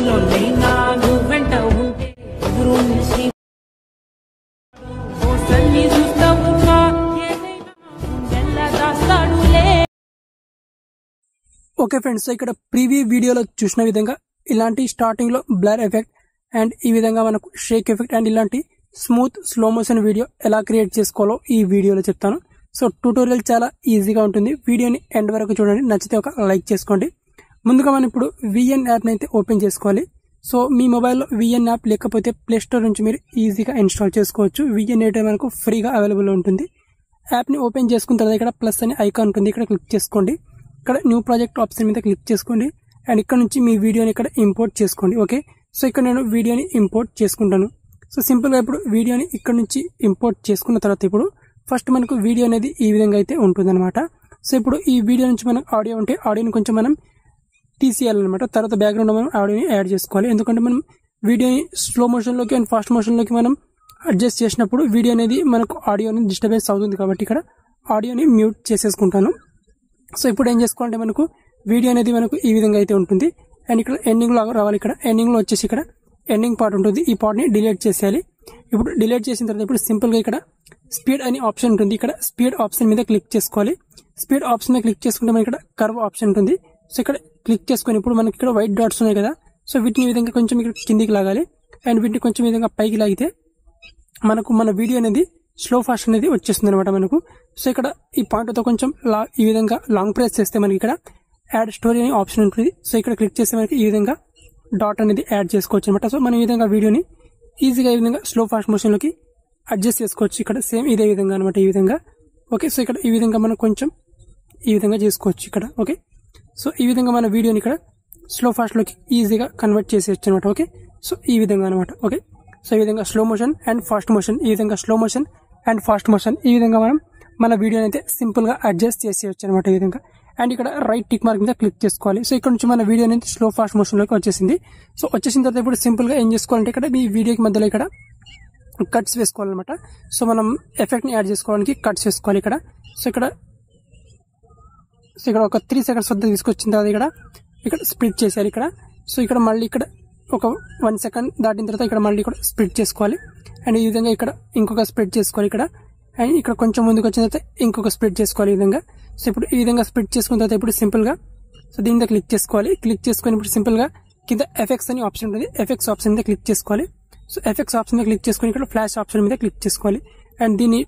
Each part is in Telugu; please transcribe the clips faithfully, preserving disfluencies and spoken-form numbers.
ఓకే ఫ్రెండ్స్, ఇక్కడ ప్రీవియస్ వీడియోలో చూసిన విధంగా ఇలాంటి స్టార్టింగ్ లో బ్లర్ ఎఫెక్ట్ అండ్ ఈ విధంగా మనకు షేక్ ఎఫెక్ట్ అండ్ ఇలాంటి స్మూత్ స్లో మోషన్ వీడియో ఎలా క్రియేట్ చేసుకోవాలో ఈ వీడియోలో చెప్తాను. సో ట్యూటోరియల్ చాలా ఈజీగా ఉంటుంది. వీడియోని ఎండ్ వరకు చూడండి, నచ్చితే ఒక లైక్ చేసుకోండి. ముందుగా మనం ఇప్పుడు విఎన్ యాప్ని అయితే ఓపెన్ చేసుకోవాలి. సో మీ మొబైల్లో విఎన్ యాప్ లేకపోతే ప్లేస్టోర్ నుంచి మీరు ఈజీగా ఇన్స్టాల్ చేసుకోవచ్చు. విఎన్ అయితే మనకు ఫ్రీగా అవైలబుల్ ఉంటుంది. యాప్ని ఓపెన్ చేసుకున్న తర్వాత ఇక్కడ ప్లస్ అనే ఐకాన్ ఉంటుంది, ఇక్కడ క్లిక్ చేసుకోండి. ఇక్కడ న్యూ ప్రాజెక్ట్ ఆప్షన్ మీద క్లిక్ చేసుకోండి అండ్ ఇక్కడ నుంచి మీ వీడియోని ఇక్కడ ఇంపోర్ట్ చేసుకోండి. ఓకే, సో ఇక్కడ నేను వీడియోని ఇంపోర్ట్ చేసుకుంటాను. సో సింపుల్గా ఇప్పుడు వీడియోని ఇక్కడ నుంచి ఇంపోర్ట్ చేసుకున్న తర్వాత ఇప్పుడు ఫస్ట్ మనకు వీడియో అనేది ఈ విధంగా అయితే ఉంటుందన్నమాట. సో ఇప్పుడు ఈ వీడియో నుంచి మనం ఆడియో ఉంటే ఆడియోని కొంచెం మనం తీసేయాలన్నమాట. తర్వాత బ్యాక్గ్రౌండ్ మనం ఆడియోని యాడ్ చేసుకోవాలి, ఎందుకంటే మనం వీడియోని స్లో మోషన్లోకి అండ్ ఫాస్ట్ మోషన్లోకి మనం అడ్జస్ట్ చేసినప్పుడు వీడియో అనేది మనకు ఆడియోని డిస్టర్బెన్స్ అవుతుంది. కాబట్టి ఇక్కడ ఆడియోని మ్యూట్ చేసేసుకుంటాను. సో ఇప్పుడు ఏం చేసుకోవాలంటే మనకు వీడియో అనేది మనకు ఈ విధంగా అయితే ఉంటుంది అండ్ ఇక్కడ ఎండింగ్లో రావాలి. ఇక్కడ ఎండింగ్లో వచ్చేసి ఇక్కడ ఎండింగ్ పార్ట్ ఉంటుంది, ఈ పార్ట్ని డిలీట్ చేసేయాలి. ఇప్పుడు డిలీట్ చేసిన తర్వాత ఇప్పుడు సింపుల్గా ఇక్కడ స్పీడ్ అనే ఆప్షన్ ఉంటుంది, ఇక్కడ స్పీడ్ ఆప్షన్ మీద క్లిక్ చేసుకోవాలి. స్పీడ్ ఆప్షన్ మీద క్లిక్ చేసుకుంటే మనకి ఇక్కడ కర్వ్ ఆప్షన్ ఉంటుంది. సో ఇక్కడ క్లిక్ చేసుకుని ఇప్పుడు మనకి ఇక్కడ వైట్ డాట్స్ ఉన్నాయి కదా, సో వీటిని విధంగా కొంచెం ఇక్కడ కిందికి లాగాలి అండ్ వీటిని కొంచెం విధంగా పైకి లాగితే మనకు మన వీడియో అనేది స్లో ఫాస్ట్ అనేది వచ్చేస్తుంది అనమాట మనకు. సో ఇక్కడ ఈ పాయింట్తో కొంచెం లా ఈ విధంగా లాంగ్ ప్రెస్ చేస్తే మనకి ఇక్కడ యాడ్ స్టోరీ అనే ఆప్షన్ ఉంటుంది. సో ఇక్కడ క్లిక్ చేస్తే మనకి ఈ విధంగా డాట్ అనేది యాడ్ చేసుకోవచ్చు అనమాట. సో మనం ఈ విధంగా వీడియోని ఈజీగా ఈ విధంగా స్లో ఫాస్ట్ మోషన్లోకి అడ్జస్ట్ చేసుకోవచ్చు. ఇక్కడ సేమ్ ఇదే విధంగా అనమాట, ఈ విధంగా. ఓకే, సో ఇక్కడ ఈ విధంగా మనం కొంచెం ఈ విధంగా చేసుకోవచ్చు ఇక్కడ. ఓకే, సో ఈ విధంగా మన వీడియోని ఇక్కడ స్లో ఫాస్ట్లోకి ఈజీగా కన్వర్ట్ చేసేయచ్చు అనమాట. ఓకే, సో ఈ విధంగా అనమాట. ఓకే, సో ఈ విధంగా slow motion and fast motion, ఈ విధంగా slow motion and fast motion, ఈ విధంగా మనం మన వీడియోని అయితే సింపుల్గా అడ్జస్ట్ చేసేయచ్చు అనమాట ఈ విధంగా. అండ్ ఇక్కడ రైట్ టిక్ మార్క్ మీద క్లిక్ చేసుకోవాలి. సో ఇక్కడ నుంచి మన వీడియో అనేది స్లో ఫాస్ట్ మోషన్లోకి వచ్చేసింది. సో వచ్చేసిన తర్వాత ఇప్పుడు సింపుల్గా ఏం చేసుకోవాలంటే ఇక్కడ మీ వీడియోకి మధ్యలో ఇక్కడ కట్స్ వేసుకోవాలన్నమాట. సో మనం ఎఫెక్ట్ని యాడ్ చేసుకోవడానికి కట్స్ వేసుకోవాలి ఇక్కడ. సో ఇక్కడ సో ఇక్కడ ఒక త్రీ సెకండ్స్ వద్ద తీసుకొచ్చిన తర్వాత ఇక్కడ ఇక్కడ స్ప్లిట్ చేశారు ఇక్కడ. సో ఇక్కడ మళ్ళీ ఇక్కడ ఒక వన్ సెకండ్ దాటిన తర్వాత ఇక్కడ మళ్ళీ ఇక్కడ స్ప్లిట్ చేసుకోవాలి అండ్ ఈ విధంగా ఇక్కడ ఇంకొక స్ప్లిట్ చేసుకోవాలి ఇక్కడ. అండ్ ఇక్కడ కొంచెం ముందుకు వచ్చిన తర్వాత ఇంకొక స్ప్లిట్ చేసుకోవాలి ఈ విధంగా. సో ఇప్పుడు ఈ విధంగా స్ప్లిట్ చేసుకున్న తర్వాత ఇప్పుడు సింపుల్గా సో దీని మీద క్లిక్ చేసుకోవాలి. క్లిక్ చేసుకొని ఇప్పుడు సింపుల్గా కింద ఎఫెక్ట్స్ అనే ఆప్షన్ ఉంటుంది, ఎఫెక్ట్స్ ఆప్షన్ మీద క్లిక్ చేసుకోవాలి. సో ఎఫెక్ట్స్ ఆప్షన్ మీద క్లిక్ చేసుకుని ఇక్కడ ఫ్లాష్ ఆప్షన్ మీద క్లిక్ చేసుకోవాలి అండ్ దీని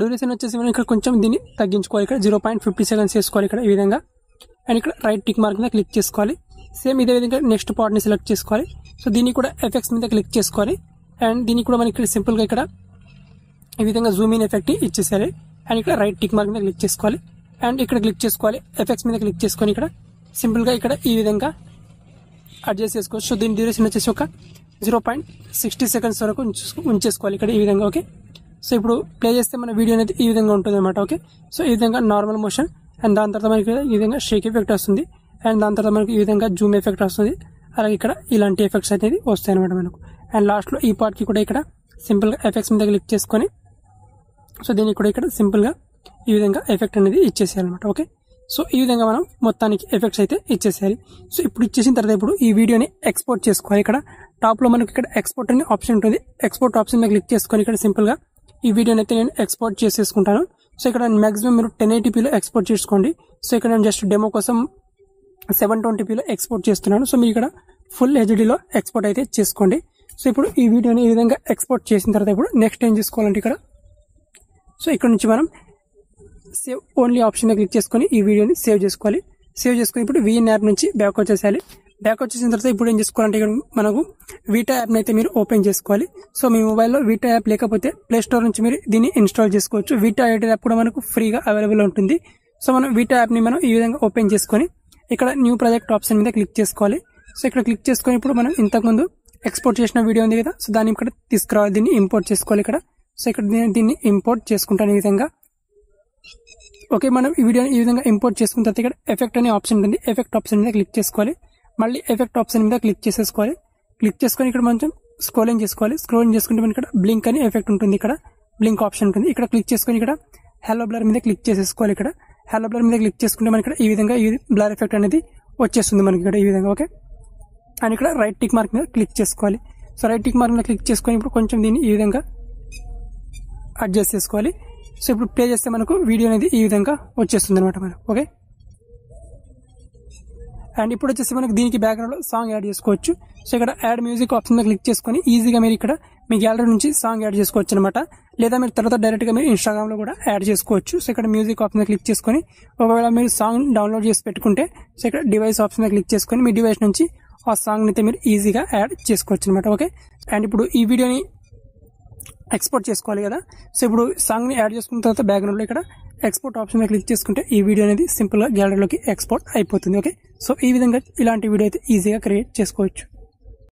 డ్యూరేషన్ వచ్చేసి మనం ఇక్కడ కొంచెం దీన్ని తగ్గించుకోవాలి. ఇక్కడ జీరో పాయింట్ ఫిఫ్టీ సెకండ్స్ చేసుకోవాలి ఇక్కడ ఈ విధంగా. అండ్ ఇక్కడ రైట్ టిక్ మార్క్ మీద క్లిక్ చేసుకోవాలి. సేమ్ ఇదే విధంగా నెక్స్ట్ పార్ట్ని సెలెక్ట్ చేసుకోవాలి. సో దీన్ని కూడా ఎఫెక్ట్స్ మీద క్లిక్ చేసుకోవాలి అండ్ దీన్ని కూడా మనకి సింపుల్గా ఇక్కడ ఈ విధంగా జూమ్ ఇన్ ఎఫెక్ట్ ఇచ్చేసారు అండ్ ఇక్కడ రైట్ టిక్ మార్క్ మీద క్లిక్ చేసుకోవాలి అండ్ ఇక్కడ క్లిక్ చేసుకోవాలి. ఎఫెక్ట్స్ మీద క్లిక్ చేసుకొని ఇక్కడ సింపుల్గా ఇక్కడ ఈ విధంగా అడ్జస్ట్ చేసుకోవచ్చు. సో దీని డ్యూరేషన్ వచ్చేసి ఒక జీరో పాయింట్ సిక్స్టీ సెకండ్స్ వరకు ఉంచేసుకోవాలి ఇక్కడ ఈ విధంగా. ఓకే, సో ఇప్పుడు ప్లే చేస్తే మన వీడియో అనేది ఈ విధంగా ఉంటుంది అనమాట. ఓకే, సో ఈ విధంగా నార్మల్ మోషన్ అండ్ దాని తర్వాత మనకి ఈ విధంగా షేక్ ఎఫెక్ట్ వస్తుంది అండ్ దాని తర్వాత మనకి ఈ విధంగా జూమ్ ఎఫెక్ట్ వస్తుంది. అలాగే ఇక్కడ ఇలాంటి ఎఫెక్ట్స్ అనేది వస్తాయి అనమాట మనకు. అండ్ లాస్ట్లో ఈ పార్ట్కి కూడా ఇక్కడ సింపుల్గా ఎఫెక్ట్స్ మీద క్లిక్ చేసుకొని సో దీనికి కూడా ఇక్కడ సింపుల్గా ఈ విధంగా ఎఫెక్ట్ అనేది ఇచ్చేసేయాలన్నమాట. ఓకే, సో ఈ విధంగా మనం మొత్తానికి ఎఫెక్ట్స్ అయితే ఇచ్చేసేయాలి. సో ఇప్పుడు ఇచ్చేసిన తర్వాత ఇప్పుడు ఈ వీడియోని ఎక్స్పోర్ట్ చేసుకోవాలి. ఇక్కడ టాప్లో మనకి ఇక్కడ ఎక్స్పోర్ట్ అనే ఆప్షన్ ఉంటుంది, ఎక్స్పోర్ట్ ఆప్షన్ మీద క్లిక్ చేసుకొని ఇక్కడ సింపుల్గా ఈ వీడియోని అయితే నేను ఎక్స్పోర్ట్ చేసేసుకుంటాను. సో ఇక్కడ మ్యాక్సిమం మీరు టెన్ ఎయిటీపీలో ఎక్స్పోర్ట్ చేసుకోండి. సో ఇక్కడ నేను జస్ట్ డెమో కోసం సెవెన్ ట్వంటీపీలో ఎక్స్పోర్ట్ చేస్తున్నాను. సో మీరు ఇక్కడ ఫుల్ హెచ్డీలో ఎక్స్పోర్ట్ అయితే చేసుకోండి. సో ఇప్పుడు ఈ వీడియోని ఈ విధంగా ఎక్స్పోర్ట్ చేసిన తర్వాత ఇప్పుడు నెక్స్ట్ ఏం చేసుకోవాలంటే ఇక్కడ సో ఇక్కడ నుంచి మనం సేవ్ ఓన్లీ ఆప్షన్ మీద క్లిక్ చేసుకొని ఈ వీడియోని సేవ్ చేసుకోవాలి. సేవ్ చేసుకుని ఇప్పుడు విఎన్ యాప్ నుంచి బ్యాక్ వచ్చేసేయాలి. బ్యాక్ వచ్చేసిన తర్వాత ఇప్పుడు ఏం చేసుకోవాలంటే ఇక్కడ మనకు వీటా యాప్ని అయితే మీరు ఓపెన్ చేసుకోవాలి. సో మీ మొబైల్లో వీటా యాప్ లేకపోతే ప్లేస్టోర్ నుంచి మీరు దీన్ని ఇన్స్టాల్ చేసుకోవచ్చు. వీటా యాప్ కూడా మనకు ఫ్రీగా అవైలబుల్ ఉంటుంది. సో మనం వీటా యాప్ని మనం ఈ విధంగా ఓపెన్ చేసుకొని ఇక్కడ న్యూ ప్రాజెక్ట్ ఆప్షన్ మీద క్లిక్ చేసుకోవాలి. సో ఇక్కడ క్లిక్ చేసుకొని ఇప్పుడు మనం ఇంతకుముందు ఎక్స్పోర్ట్ చేసిన వీడియో ఉంది కదా, సో దాన్ని ఇక్కడ తీసుకురావాలి, దీన్ని ఇంపోర్ట్ చేసుకోవాలి ఇక్కడ. సో ఇక్కడ నేను దీన్ని ఇంపోర్ట్ చేసుకుంటాను ఈ విధంగా. ఓకే, మనం ఈ వీడియోని ఈ విధంగా ఇంపోర్ట్ చేసుకున్న తర్వాత ఇక్కడ ఎఫెక్ట్ అనే ఆప్షన్ ఉంటుంది, ఎఫెక్ట్ ఆప్షన్ మీద క్లిక్ చేసుకోవాలి. మళ్ళీ ఎఫెక్ట్ ఆప్షన్ మీద క్లిక్ చేసేసుకోవాలి. క్లిక్ చేసుకొని ఇక్కడ కొంచెం స్క్రోలింగ్ చేసుకోవాలి. స్క్రోలింగ్ చేసుకుంటే మనకి ఇక్కడ బ్లింక్ అనే ఎఫెక్ట్ ఉంటుంది, ఇక్కడ బ్లింక్ ఆప్షన్ ఉంటుంది. ఇక్కడ క్లిక్ చేసుకొని ఇక్కడ హలో బ్లర్ మీద క్లిక్ చేసేసుకోవాలి. ఇక్కడ హలో బ్లర్ మీద క్లిక్ చేసుకుంటే మనకి ఇక్కడ ఈ విధంగా ఈ బ్లర్ ఎఫెక్ట్ అనేది వచ్చేస్తుంది మనకి ఇక్కడ ఈ విధంగా. ఓకే, అండ్ ఇక్కడ రైట్ టిక్ మార్క్ మీద క్లిక్ చేసుకోవాలి. సో రైట్ టిక్ మార్క్ మీద క్లిక్ చేసుకొని ఇప్పుడు కొంచెం దీన్ని ఈ విధంగా అడ్జస్ట్ చేసుకోవాలి. సో ఇప్పుడు ప్లే చేస్తే మనకు వీడియో అనేది ఈ విధంగా వచ్చేస్తుంది అనమాట మనకు. ఓకే, అండ్ ఇప్పుడు వచ్చేసి మనకు దీనికి బ్యాక్గ్రౌండ్లో సాంగ్ యాడ్ చేసుకోవచ్చు. సో ఇక్కడ యాడ్ మ్యూజిక్ ఆప్షన్ మీద క్లిక్ చేసుకొని ఈజీగా మీరు ఇక్కడ మీ గ్యాలరీ నుంచి సాంగ్ యాడ్ చేసుకోవచ్చు అనమాట. లేదా మీరు తర్వాత డైరెక్ట్గా మీరు ఇన్స్టాగ్రామ్లో కూడా యాడ్ చేసుకోవచ్చు. సో ఇక్కడ మ్యూజిక్ ఆప్షన్ మీద క్లిక్ చేసుకొని ఒకవేళ మీరు సాంగ్ డౌన్లోడ్ చేసి పెట్టుకుంటే సో ఇక్కడ డివైస్ ఆప్షన్ మీద క్లిక్ చేసుకొని మీ డివైస్ నుంచి ఆ సాంగ్ని అయితే మీరు ఈజీగా యాడ్ చేసుకోవచ్చు అనమాట. ఓకే, అండ్ ఇప్పుడు ఈ వీడియోని ఎక్స్పోర్ట్ చేసుకోవాలి కదా. సో ఇప్పుడు సాంగ్ని యాడ్ చేసుకున్న తర్వాత బ్యాక్గ్రౌండ్లో ఇక్కడ ఎక్స్పోర్ట్ ఆప్షన్ మీద క్లిక్ చేసుకుంటే ఈ వీడియో అనేది సింపుల్గా గ్యాలరీలోకి ఎక్స్పోర్ట్ అయిపోతుంది. ఓకే, సో ఈ విధంగా ఇలాంటి వీడియో అయితే ఈజీగా క్రియేట్ చేసుకోవచ్చు.